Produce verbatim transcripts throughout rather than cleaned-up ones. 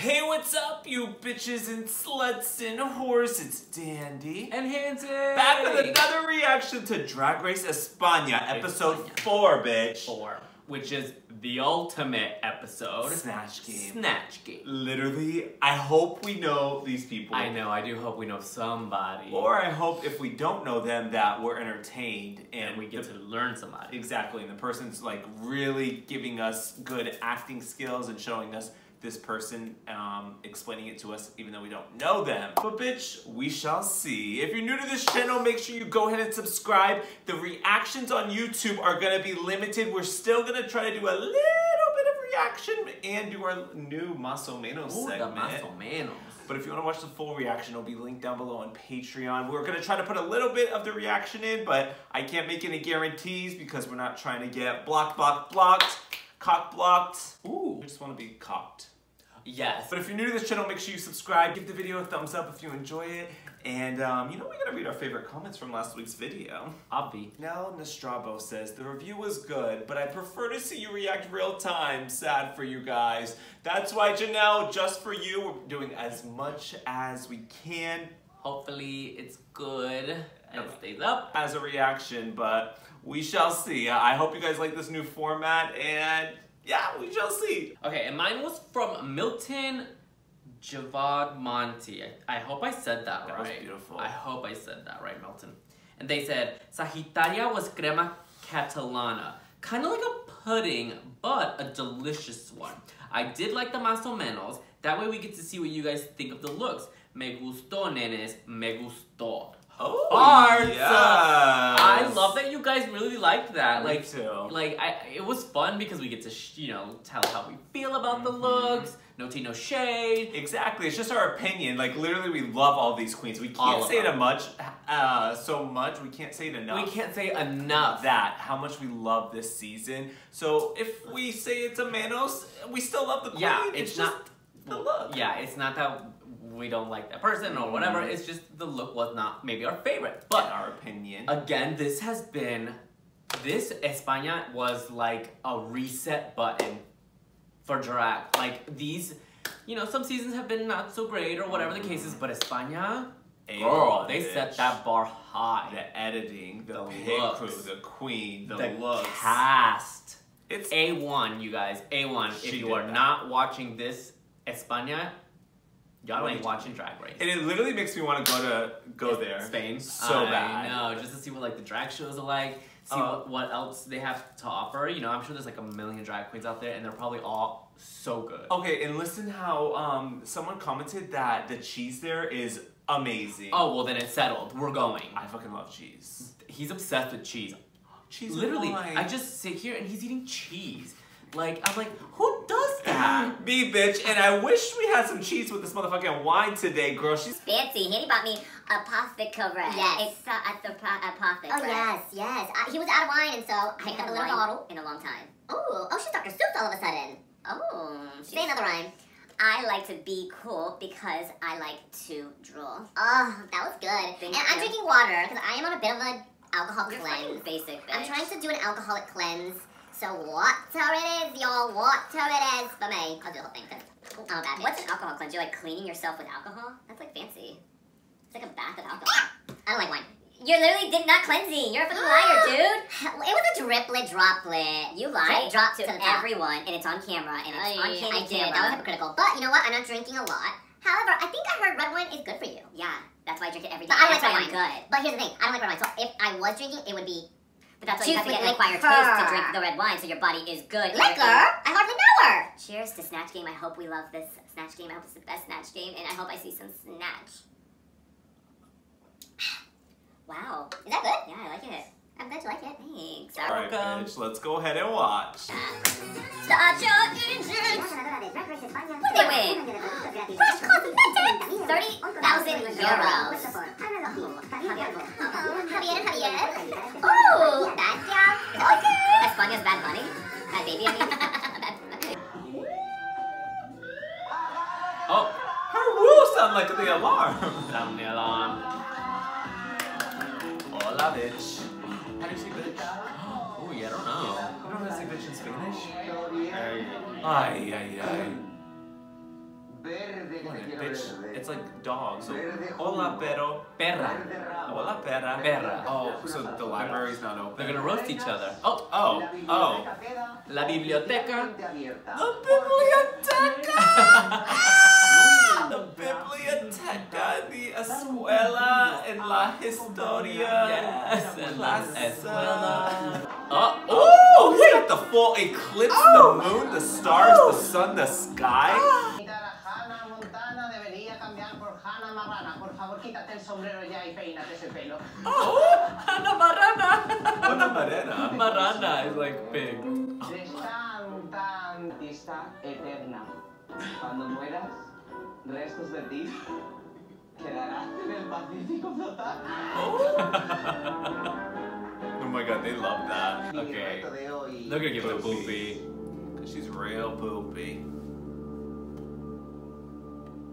Hey, what's up, you bitches and sluts and whores? It's Dandy and Handy back with another reaction to Drag Race España, episode España. four, bitch. Four, which is the ultimate episode. Snatch Game. Snatch Game. Literally, I hope we know these people. I know, I do hope we know somebody. Or I hope if we don't know them that we're entertained. And, and we get the, to learn somebody. Exactly, and the person's like really giving us good acting skills and showing us this person, um, explaining it to us even though we don't know them. But bitch, we shall see. If you're new to this channel, make sure you go ahead and subscribe. The reactions on YouTube are gonna be limited. We're still gonna try to do a little bit of reaction and do our new Maso Menos Ooh, segment. The Maso Menos. But if you wanna watch the full reaction, it'll be linked down below on Patreon. We're gonna try to put a little bit of the reaction in, but I can't make any guarantees because we're not trying to get blocked, blocked, blocked, cock blocked. Ooh, I just wanna be cocked. Yes. But if you're new to this channel, make sure you subscribe, give the video a thumbs up if you enjoy it, and um, you know we're going to read our favorite comments from last week's video. Obvi. Now Nostrabo says, the review was good, but I prefer to see you react real time. Sad for you guys. That's why, Janelle, just for you, we're doing as much as we can. Hopefully it's good and it stays up. As a reaction, but we shall see. I hope you guys like this new format, and yeah, we shall see. Okay, and mine was from Milton Javad Monty. I, I hope I said that, that right. That was beautiful. I hope I said that right, Milton. And they said, Sagittaria was crema catalana. Kind of like a pudding, but a delicious one. I did like the Maso Menos. That way we get to see what you guys think of the looks. Me gustó, nenes. Me gustó. Oh, Arts. Yes. I love that you guys really liked that. Me like, too. Like, I, it was fun because we get to, sh you know, tell how we feel about mm-hmm. the looks. No tea, no shade. Exactly. It's just our opinion. Like, literally, we love all these queens. We can't say it much, uh, so much. We can't say it enough. We can't say enough. That, how much we love this season. So, if we say it's a Menos, we still love the queen. Yeah, it's, it's not just the look. Yeah, it's not that we don't like that person or whatever. It's just the look was not maybe our favorite, but in our opinion. Again, this has been, this España was like a reset button for drag. Like these, you know, some seasons have been not so great or whatever the case is, but España, girl, they set that bar high. The editing, the, the pig looks, crew, the queen, the, the looks. Cast. It's A one, you guys, A one. If you are that. not watching this España, y'all ain't watching Drag Race. And it literally makes me want to go to go there. Spain. So I bad. I know, just to see what like the drag shows are like, see uh, what, what else they have to offer. You know, I'm sure there's like a million drag queens out there and they're probably all so good. Okay, and listen how um, someone commented that the cheese there is amazing. Oh, well then it's settled. We're going. I fucking love cheese. He's obsessed with cheese. Cheese Literally, wine. I just sit here and he's eating cheese. Like, I'm like, who does that? Me, bitch. And I wish we had some cheese with this motherfucking wine today, girl. She's fancy. Handy bought me apothecary. Yes. It's at the apothecary. Oh, yes, yes. I, he was out of wine, and so I got a little bottle in a long time. Oh, oh, she's Doctor Seuss all of a sudden. Oh. She's... Say another rhyme. I like to be cool because I like to drool. Oh, that was good. Thank and you. I'm drinking water because I am on a bit of an alcohol You're cleanse. Basic, bitch. I'm trying to do an alcoholic cleanse. So water it is, y'all. Water it is for me. I'll do the whole thing. Oh, bad bitch. What's an alcohol cleanse? You're like cleaning yourself with alcohol? That's like fancy. It's like a bath of alcohol. I don't like wine. You literally did not cleansing. You're a fucking liar, dude. It was a driplet droplet. You lied. Drop to, to everyone, and it's on camera, and it's oh, on yeah, camera. I did. That was hypocritical. But you know what? I'm not drinking a lot. However, I think I heard red wine is good for you. Yeah, that's why I drink it every day. But I don't like red wine. But here's the thing. I don't like red wine. So if I was drinking, it would be... But that's why you have to get an acquired taste to drink the red wine so your body is good. Liquor? I hardly know her! Cheers to Snatch Game. I hope we love this Snatch Game. I hope it's the best Snatch Game, and I hope I see some Snatch. Wow. Is that good? Yeah, I like it. I'm glad you like it. Thanks. Alright, bitch. Let's go ahead and watch. Start your engines! What do they win? Fresh cosmetics! thirty thousand euros. Oh, bad job. Okay. España's Bad Bunny. Bad baby, I mean. Bad Bunny. Oh. Her woo sound like the alarm. Sound the alarm. Hola, bitch. How do you say bitch? Oh, yeah, I don't know. You don't know how to say bitch in Spanish? Ay, ay, ay. Come on, bitch. It's like dogs. So, hola, pero, perra. Hola, perra, perra. Oh, so the library's not open. They're gonna roast each other. Oh, oh, oh. La biblioteca. La biblioteca. La biblioteca de escuela en la historia. Yes, en la escuela. Oh, oh, look at the full eclipse, the moon, the stars, the sun, the sky. Oh, Hannah Marana. Hannah Marana. Marana is like big. Oh my god, they love that. Okay. They're gonna give it a poopy. Cause she's real poopy.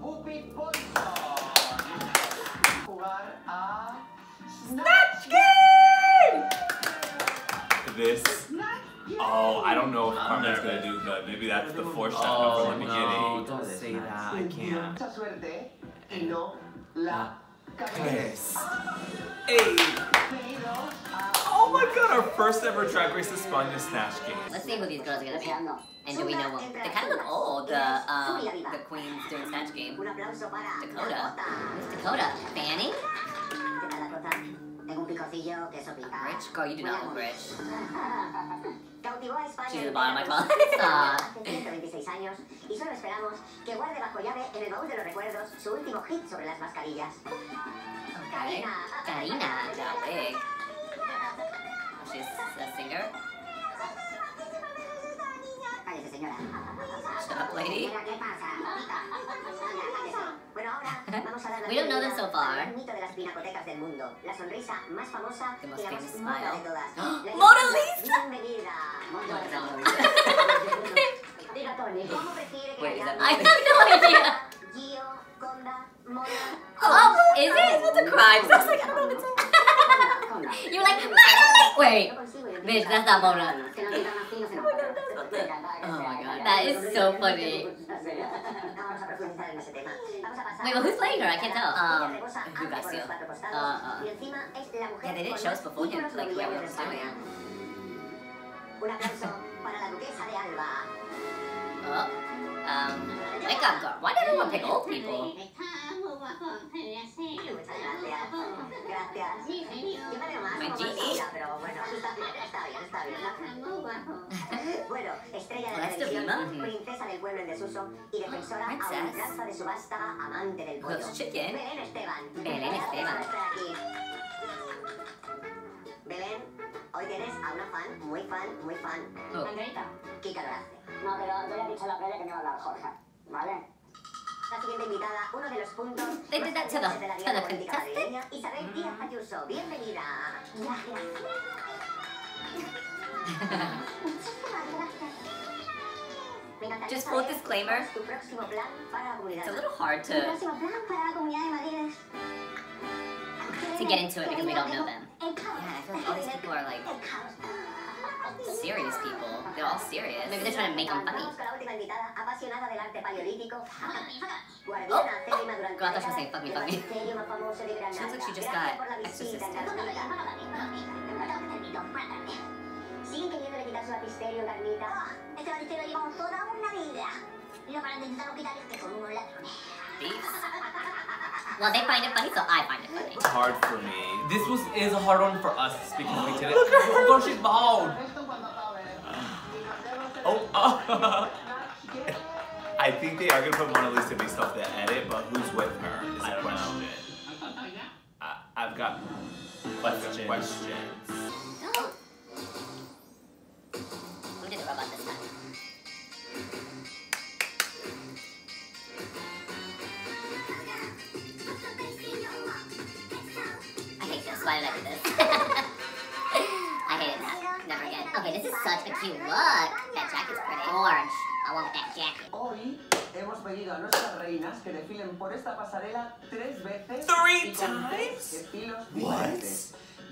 Pupi Poisson. Jugar a Snatch Game! This. Oh, I don't know if Carmen's gonna do good. Maybe that's the foreshadow from the beginning. Oh, don't say that. I can't. Mucha suerte y no la cabeza. Oh my god, our first ever Drag Race España Snatch Game. Let's see who these girls are gonna be. And do we know what? They kind of look old, the, um, the queens during Snatch Game. Dakota. Who's Dakota? Fanning? Rich? Girl, you do not look rich. She's at the bottom of my closet. uh, okay. Karina. That big. She's a singer. Shut up, lady. We don't know them so far. The most famous smile. Mona Lisa! Wait, is that I have no idea. Oh, is it? That's a crime. I was like, I don't know what it's. You were like, Mona Lisa! Wait, bitch, that's not Mona. Oh my god, that is so funny. Wait, well, who's playing her? I can't tell. Um, Hugáceo. Uh, uh. Yeah, they didn't show us beforehand, like, yeah, we were just doing it. Oh, um, wake up, girl. Why did everyone pick old people? My genie? Bueno, estrella de la televisión, princesa del pueblo en desuso y defensora a una plaza de subasta, amante del pollo. Belén Esteban. Belén Esteban. Belén, hoy tienes a una fan, muy fan, muy fan. Andreita. Kika lo hace. No, pero yo le he dicho a la previa que me va a hablar Jorge, ¿vale? La siguiente invitada, uno de los puntos de la vida política madrileña, Isabel Díaz Ayuso. Bienvenida. Gracias. Just full disclaimer. It's a little hard to to get into it because we don't know them. Yeah, I feel like all these people are like serious people. They're all serious. Maybe they're trying to make them funny. Oh, oh. Girl, I thought she was saying fuck me, fuck me. She looks like she just got exorcised. Well, they find it funny, so I find it funny. It's hard for me. This was is a hard one for us because we did it. Look at her. Oh, she's bald. Oh, oh. I think they are gonna put Mona Lisa based off the edit, but who's with her is I the question. I, I've got questions. questions. Who did the robot this time? Why did I do this? I hate it now. Never again. Okay, this is such a cute look. That jacket's pretty. Orange. I want that jacket. Hoy hemos pedido a nuestras reinas que desfilen por esta pasarela tres veces. Three times? What?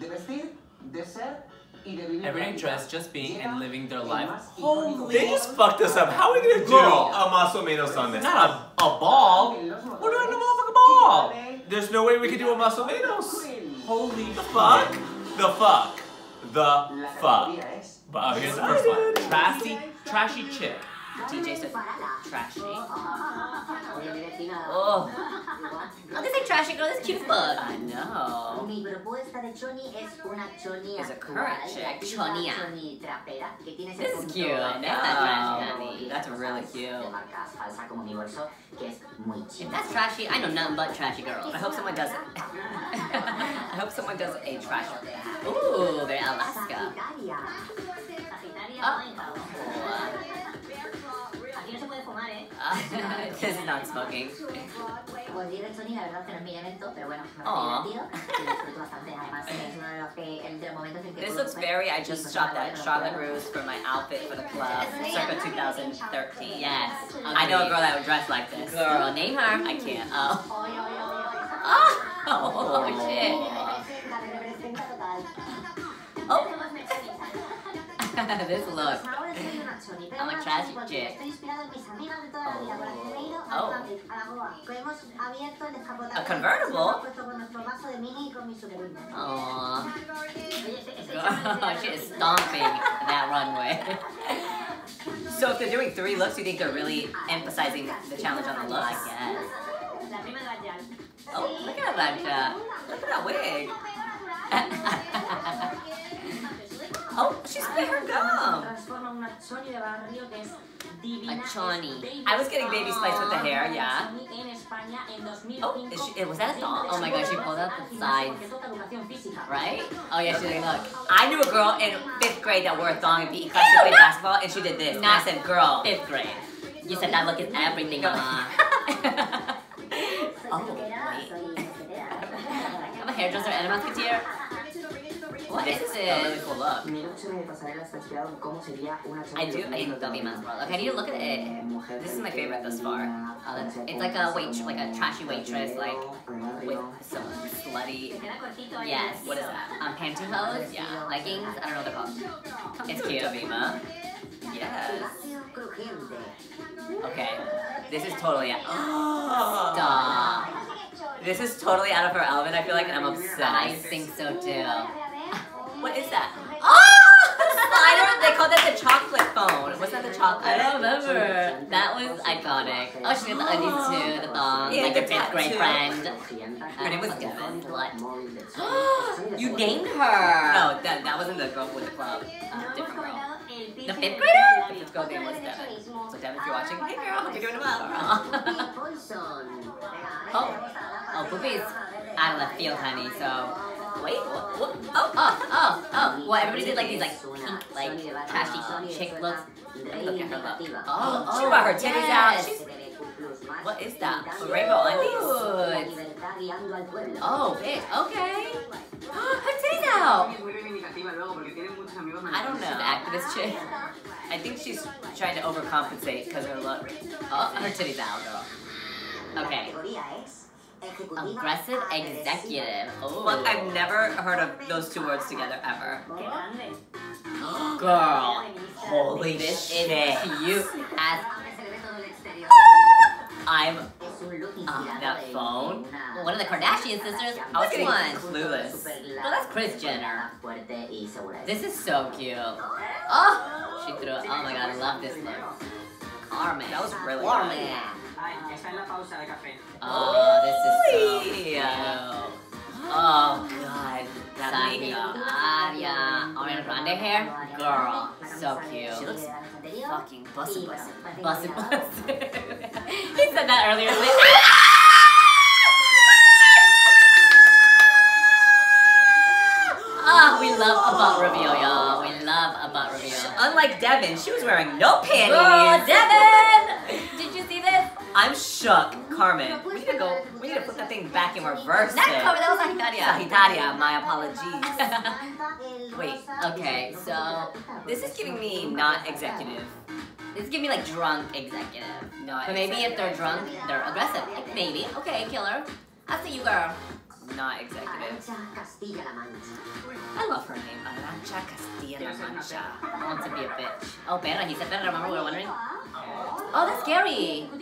De vestir, de ser. Everyday dress, just being and living their life. Holy! They just fucked us up. How are we gonna do a Maso Menos on this? Not a A ball? We're doing a motherfucking ball! There's no way we can do a Maso Menos! Holy fuck! The fuck! The fuck! But oh, here's the first one. Trashy, trashy chick. D J said trashy. Oh. Oh, this ain't trashy girl, this cute fuck. I know. It's a current chick. Chonia. This is cute. I know. That's really cute. If that's trashy, I know nothing but trashy girls. I hope someone does it. I hope someone does a trashy girl. Ooh, very Alaska. Oh. This is not smoking. Aww. This looks very, I just shot that Charlotte Russe for my outfit for the club, circa two thousand thirteen. Yes. I know a girl that would dress like this. Girl, name her. I can't. Oh. Oh, shit. Oh. This look. I'm a trashy chick. Oh. Oh. A convertible? Aww. She is stomping that runway. So if they're doing three looks, you think they're really emphasizing the challenge on the look? I guess. Oh, look at that. Look at that wig. Oh, she spit her gum. A choni. I was getting Baby Spice with the hair, yeah. Oh, is she, was that a thong? Oh my god, she pulled out the sides. Right? Oh yeah, she did. Look, I knew a girl in fifth grade that wore a thong in P E class to play basketball, and she did this. And I said, girl, fifth grade. You said that look is everything, mama. Oh, wait. I'm a hairdresser and a musketeer. What is this? A really cool look. I do. I need Dovima as well. Okay, I need to look at it. This is my favorite thus far. Uh, it's like a wait, like a trashy waitress, like with some slutty. Yes. What is that? Um, pantyhose. Yeah. Leggings. I don't know what they're called. It's cute, Dovima. Yes. Okay. This is totally. Oh. Stop. This is totally out of her element. I feel like, and I'm obsessed. I think so too. What is that? Oh! Slider, they call that the chocolate phone. What's that, the chocolate? I don't remember. That was iconic. Oh, she did the undies too, the thong, yeah, like a fifth grade friend. Her name was Devin. What? You named her. No, that, that wasn't the girl with the club. Uh, different girl. The fifth grader? The fifth girl's name was Devin. So Devin, if you're watching, hey girl, hope you're doing well. Oh, oh, Pupi's out of left field, honey, so. Wait, what, what? Oh, oh, oh, oh. Well, everybody did like these like pink, like trashy chick looks. Look at her look. Oh, oh, she brought her titties yes. out. She's... What is that? A rainbow undies? Oh, bitch, okay. Her titties out. I don't know. She's an activist chick. I think she's trying to overcompensate because her look. Oh, her titties out, girl. Okay. Aggressive executive. Oh. Look, I've never heard of those two words together ever. Girl, holy this shit. This is cute as. I'm. Uh, that phone? One of the Kardashian sisters? I was getting clueless. Well, that's Kris Jenner. This is so cute. Oh! She threw it. Oh my god, I love this look. Carmen. That was really good. Oh, this is so cute. Oh, God. That makeup. Ariana Grande hair? Girl. So cute. She looks fucking bussin' bussin'. Bussin' bussin'. He said that earlier. Ah, oh, we love a butt reveal, y'all. We love a butt reveal. Unlike Devin, she was wearing no panties. Girl, Devin! Did you see this? I'm shook, Carmen. We need to go. We need to put that thing back in reverse. Not Carmen. That was Sagittaria. Sagittaria. My apologies. Wait. Okay. So this is giving me not executive. This is giving me like drunk executive. No. But maybe if they're drunk, they're aggressive. Like maybe. Okay, killer. I see you, girl. not executive. Arantxa Castilla de la Mancha. I love her name, Arantxa Castilla de la Mancha. I want to be a bitch. Oh, perra, he said perra, remember we were wondering? Oh, that's scary! What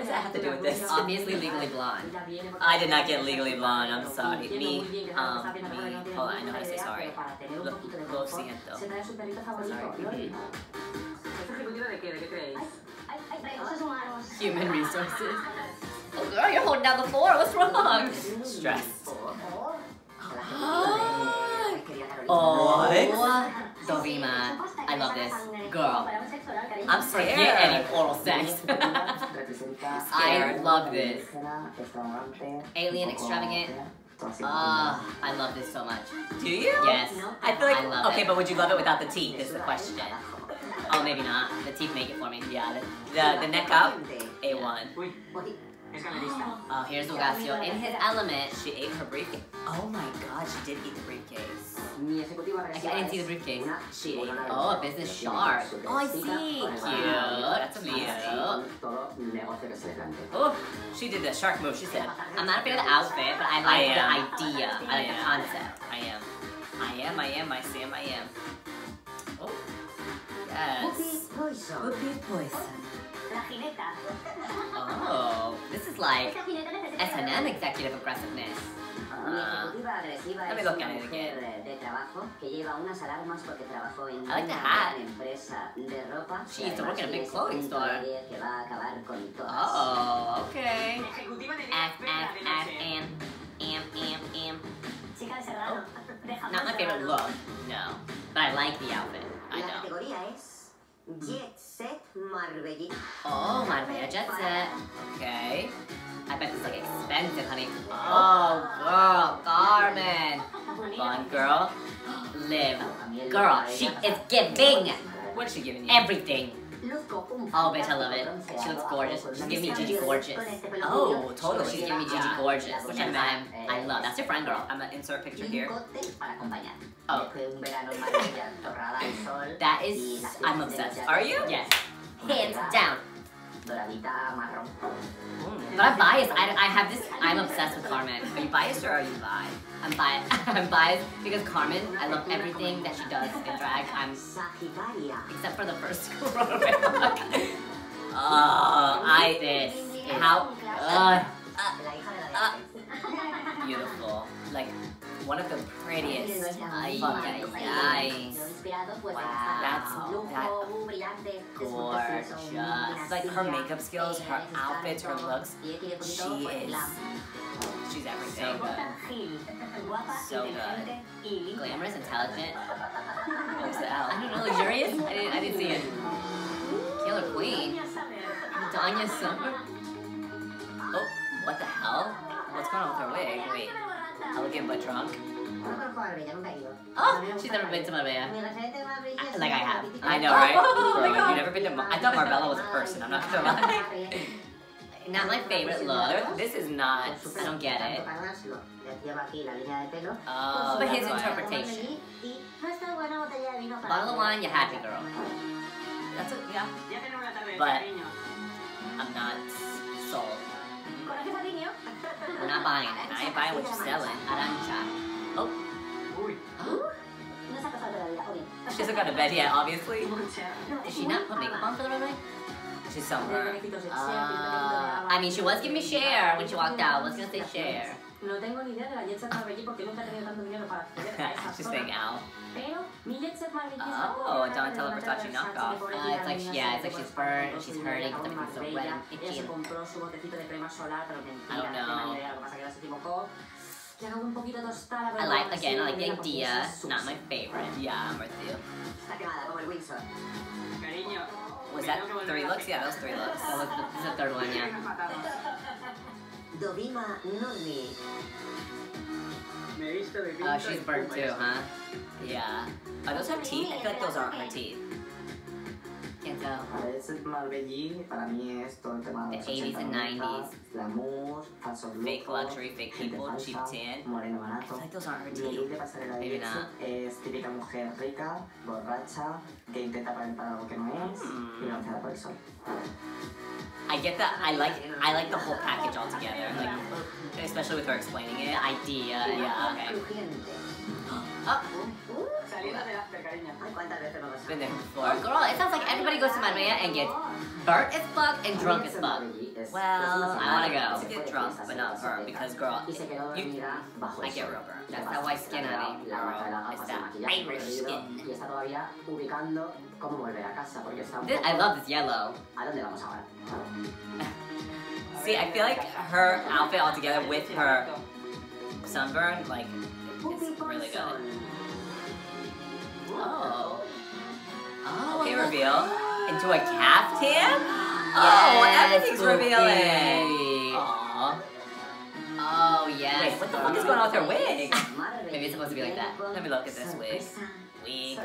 does that have to do with this? Obviously Legally Blonde. I did not get Legally Blonde, I'm sorry. Me, um, me, hold on, I know how to say sorry. Lo, lo siento. Sorry. Human resources. Oh girl, you're holding down the floor, what's wrong? Stressed. Oh, Dovima, I love this. Girl, I'm scared. Forget any oral sex. I love this. Alien extravagant. Uh, I love this so much. Do you? Yes. I feel like, I love okay, it. But would you love it without the teeth is the question. Oh, maybe not. The teeth make it for me. Yeah, the, the, the neck up, A one. Oh, here's Hugáceo in his element. She ate her briefcase. Oh my god, she did eat the briefcase. I didn't see the briefcase. She ate. Oh, a business shark. Oh, I see. Cute. That's amazing. Oh, she did the shark move. She said, I'm not a fan of the outfit, but I like the idea. I like the concept. I am. I am, I am, I am, I am. Oh, yes. Pupi Poisson. Pupi Poisson. Oh, this is like S and M executive aggressiveness. Uh, let me look at it again. I like the hat. She used to work in a big clothing store. Oh, okay. F, F, F, M, M, M, M. Oh, not my favorite look, no. But I like the outfit, I know. Jet set Marbella. Oh, Marbella jet set. Okay. I bet it's like expensive, honey. Oh, girl, Carmen. Blonde girl, live. Girl, she is giving. What's she giving you? Everything. Oh, bitch, I love it. She looks gorgeous. She's giving me Gigi Gorgeous. Oh, totally. She's giving me Gigi Gorgeous, which I'm, I love. That's your friend, girl. I'm gonna insert a picture here. Oh. That is, I'm obsessed. Are you? Yes. Hands down. Mm. But I'm biased. I, I have this, I'm obsessed with Carmen. Are you biased or are you bi? I'm biased. I'm biased because Carmen, I love everything that she does in drag. I'm, except for the first girl on my book. Oh, I, this, how, uh, uh, uh, beautiful. Like, one of the prettiest. Ay, ay, ay. Wow, that's that gorgeous. Like her makeup skills, her outfits, her looks. She is, she's everything. So good. So good. Glamorous, intelligent. What was that? I don't know, luxurious? I didn't, I didn't see it. Killer queen. Danya Summer. Oh, what the hell? What's going on with her wig? Wait. Elegant but drunk. Oh, she's never been to Marbella. Like I have. I know, right? Oh, oh my God. You've never been to Mar I thought Marbella was a person. I'm not gonna lie. Not my favorite look. This is not. I don't get it. Oh, but his interpretation. Bottle of wine, you're happy, girl. That's it, yeah. But I'm not sold. We're not buying it. I ain't buying what you're selling. Arantxa. Oh. Oh. She hasn't gone to bed yet, obviously. Did she not put makeup on for the runway? She's somewhere. Uh, I mean, she was giving me Cher when she walked out. I was gonna say Cher. She's saying out. Oh, Donatella Versace knockoff. Uh, it's like, she, yeah, it's like she's burnt and she's hurting because everything's so red and itchy. I don't know. I like, again, I like the idea. Not my favorite. Yeah, I'm with you. Was that three looks? Yeah, that was three looks. That was the, this is the third one, yeah. Dovima Nurmi. Oh, she's burnt too, huh? Yeah. Are those her teeth? I feel like those aren't her teeth. Can't tell. The eighties and nineties. Fake luxury, fake people, cheap tan. I feel like those aren't her teeth. Maybe not. Hmm. I get that. I like I like the whole package altogether, like, especially with her explaining it, idea, yeah, okay. Oh. Been there before. Girl, it sounds like everybody goes to Marbella and gets burnt as fuck and drunk as fuck. Well, I want to go. Get drunk, but not burnt, because girl, you, I get real burnt. That's how I skin, honey. Girl, it's that Irish skin. This, I love this yellow. See, I feel like her outfit altogether with her sunburn, like, it's really good. Oh. Oh. Okay, reveal. Into a caftan? Oh, yes, everything's okay. Revealing. Aww. Oh, yes. Wait, what the fuck is going on with her wig? Maybe it's supposed to be like that. Let me look at this wig. Wig.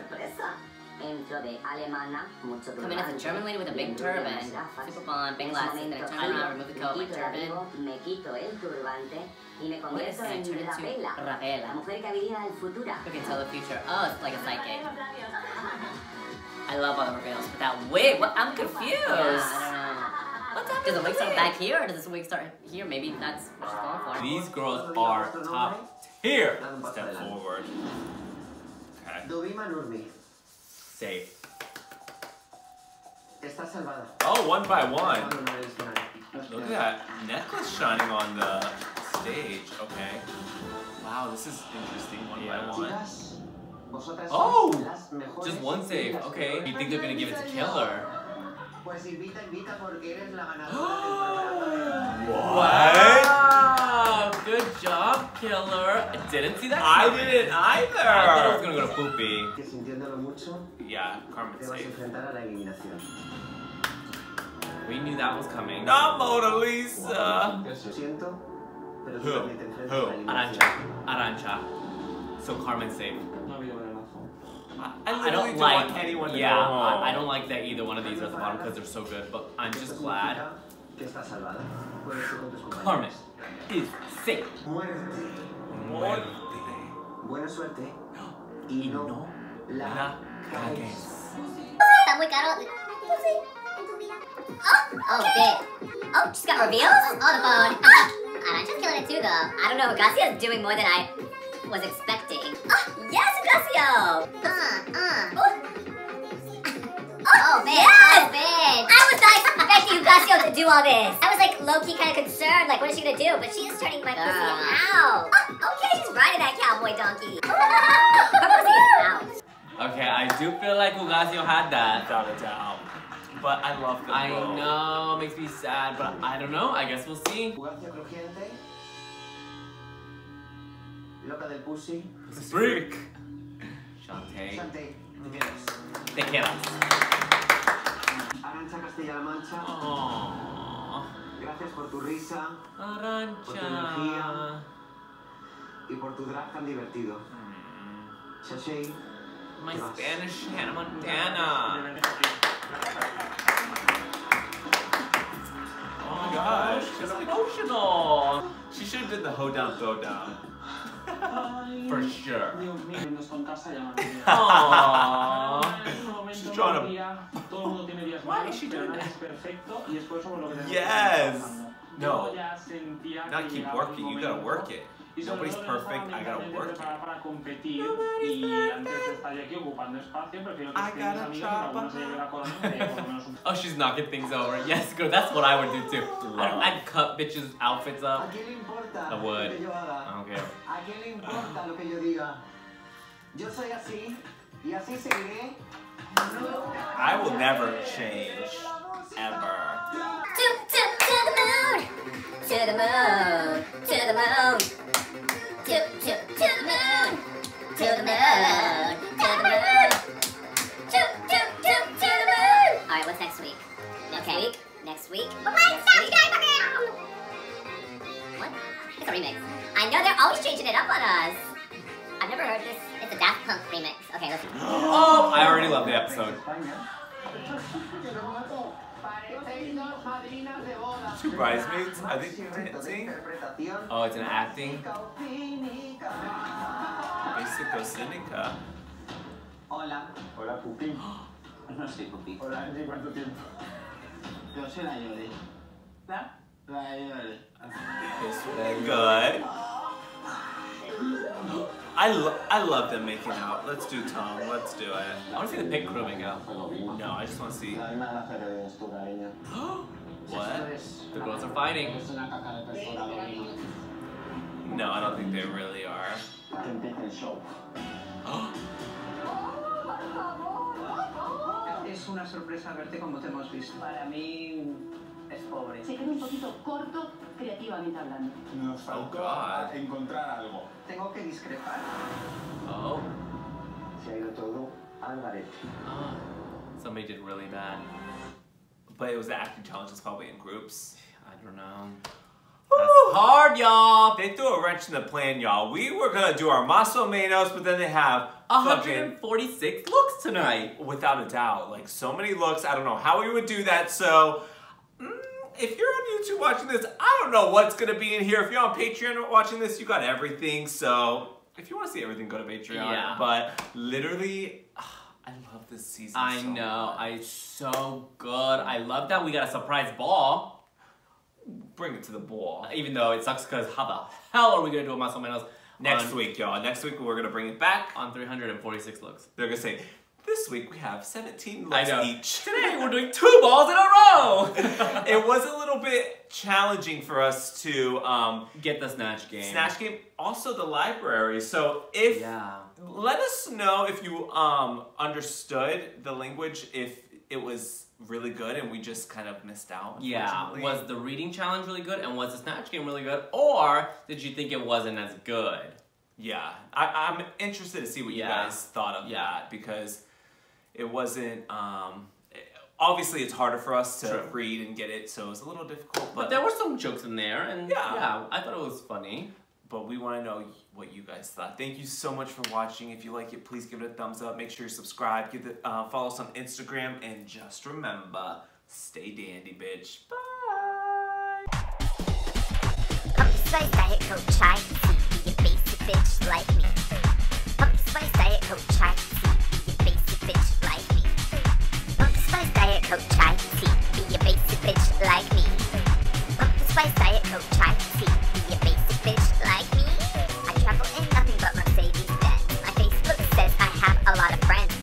Come in as a German lady with a big turban. Super blonde, big glasses, then I turn around, remove the coat, my turban. What is that? I turn into Ravela. Who can tell the future? Oh, it's like a psychic. I love all the reveals, but that wig, what? I'm confused. Yeah, I don't know. What's happening? Does the wig start back here, or does this wig start here? Maybe that's what she's going for. These girls are top tier. Step forward. Okay. Dovima Nurmi. Save. Oh, one by one. Look at that necklace shining on the stage. Okay. Wow, this is interesting. One yeah. by one. Oh! Just one save. Okay. You think they're going to give it to Killer? What? Wow! Good job, Killer. I didn't see that. I coming. didn't either. I thought I was going to go to Poopy. Yeah, Carmen's safe. We knew that was coming. Not Mona Lisa! Who? Who? Arantxa. Arantxa. So Carmen's safe. I, I, I don't, don't like want anyone to yeah, go home. I, I don't like that either one of these are at the bottom because they're so good, but I'm just glad Carmen is safe. Muerte. Muerte. Buena suerte. Y no la cagues. Está muy caro. Oh, shit. Oh, she's got reveals? On the phone. Arantxa's killing it too, girl. I don't know, Hugáceo's doing more than I was expecting. Oh, yes, Hugáceo! Uh, uh. Oh, oh, bitch. Yes! Oh, bitch. I was not expecting Hugáceo to do all this. I was, like, low-key kind of concerned, like, what is she gonna do? But she is turning my pussy out. Oh, okay, she's riding that cowboy donkey. Her pussy is out. Okay, I do feel like Hugáceo had that. Without a doubt. But I love the I role. know, it makes me sad, but I don't know. I guess we'll see. Hugáceo Crujiente. Loca del Pussy. Freak. Shantae. Shantae. Te quedas. Arantxa Castilla de la Mancha. Aww. Gracias por tu risa. Arantxa. Por tu energía. Y por tu drag tan divertido. Mm. Sashay. My Spanish Hannah Montana. Oh my gosh, she's emotional. She should have did the hoe down, throw down. For sure. Aww. She's trying to. Why is she doing that? Yes. No. Not keep working, you gotta work it. Nobody's perfect, I gotta work it. I gotta chop up. Oh, she's knocking things over. Yes, girl, that's what I would do too. I'd cut bitches' outfits up. I would. I don't care. I will never change. Ever. To, to, to the moon. To the moon. To the moon. To, to, to the moon. To the moon. To the moon. To, to, to, to the moon. Alright, what's next week? Next okay. week? Next week? But why Snatch Game? What? It's a remix. I know they're always changing it up on us. I've never heard this. It's a Daft Punk remix. Okay, listen. Oh, I already love the episode. Two bridesmaids? Are they dancing? Oh, it's an acting. Basic or Seneca. Hola. Hola, Pupi. No sé, Pupi. Hola, ¿cuánto tiempo? Yo soy la Yoli. Está vale. Good. I, lo I love them making out. Let's do Tom. Let's do it. I want to see the pink crew make out. No, I just want to see. What? The girls are fighting. No, I don't think they really are. Es una sorpresa verte como te hemos visto. Para mí es pobre. Se queda un poquito corto creativamente hablando. Nos faltó encontrar algo. Tengo que discrepar. Oh. Se ha ido todo al garete. Somebody did really bad. But it was the acting challenge, it's probably in groups. I don't know. That's hard, y'all. They threw a wrench in the plan, y'all. We were gonna do our Maso Menos, but then they have one hundred forty-six looks tonight. Without a doubt. Like, so many looks. I don't know how we would do that. So, mm, if you're on YouTube watching this, I don't know what's gonna be in here. If you're on Patreon watching this, you got everything. So, if you wanna see everything, go to Patreon. Yeah. But, literally, I love this season. I so know. Much. I It's so good. I love that we got a surprise ball. Bring it to the ball. Even though it sucks because how the hell are we going to do a Maso Menos next on, week, y'all? Next week, we're going to bring it back. On three hundred forty-six looks. They're going to say, this week we have seventeen looks each. Today, we're doing two balls in a row. It was a little bit challenging for us to um, get the Snatch Game. Snatch Game, also the library. So if, yeah. let us know if you um, understood the language, if it was really good and we just kind of missed out. Yeah, was the reading challenge really good and was the Snatch Game really good, or did you think it wasn't as good? Yeah, I, I'm interested to see what yeah. you guys thought of yeah. that, because it wasn't, um, it, obviously it's harder for us to True. read and get it, so it was a little difficult. But, but there were some jokes in there, and yeah. yeah, I thought it was funny. But we want to know what you guys thought. Thank you so much for watching. If you like it, please give it a thumbs up. Make sure you subscribe. Give the, uh, follow us on Instagram. And just remember, stay dandy, bitch. Bye. I'm so diet coach. I'm a basic bitch like me.